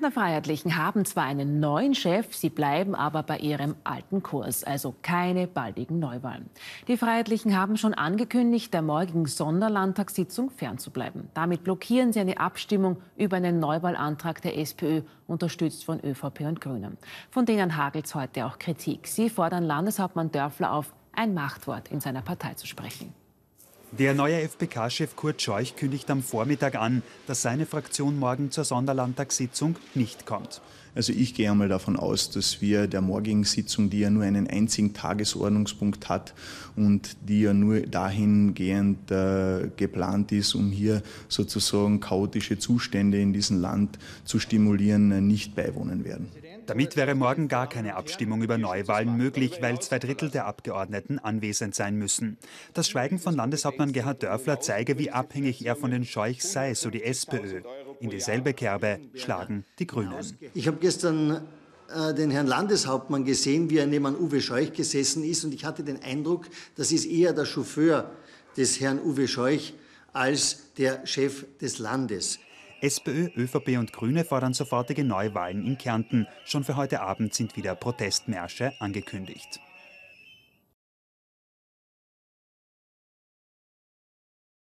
Kärntner Freiheitlichen haben zwar einen neuen Chef, sie bleiben aber bei ihrem alten Kurs, also keine baldigen Neuwahlen. Die Freiheitlichen haben schon angekündigt, der morgigen Sonderlandtagssitzung fernzubleiben. Damit blockieren sie eine Abstimmung über einen Neuwahlantrag der SPÖ, unterstützt von ÖVP und Grünen. Von denen hagelt es heute auch Kritik. Sie fordern Landeshauptmann Dörfler auf, ein Machtwort in seiner Partei zu sprechen. Der neue FPK-Chef Kurt Scheuch kündigt am Vormittag an, dass seine Fraktion morgen zur Sonderlandtagssitzung nicht kommt. Also ich gehe einmal davon aus, dass wir der morgigen Sitzung, die ja nur einen einzigen Tagesordnungspunkt hat und die ja nur dahingehend geplant ist, um hier sozusagen chaotische Zustände in diesem Land zu stimulieren, nicht beiwohnen werden. Damit wäre morgen gar keine Abstimmung über Neuwahlen möglich, weil 2/3 der Abgeordneten anwesend sein müssen. Das Schweigen von Landeshauptmann Gerhard Dörfler zeige, wie abhängig er von den Scheuchs sei, so die SPÖ. In dieselbe Kerbe schlagen die Grünen. Ich habe gestern den Herrn Landeshauptmann gesehen, wie er neben Uwe Scheuch gesessen ist. Und ich hatte den Eindruck, das ist eher der Chauffeur des Herrn Uwe Scheuch als der Chef des Landes. SPÖ, ÖVP und Grüne fordern sofortige Neuwahlen in Kärnten. Schon für heute Abend sind wieder Protestmärsche angekündigt.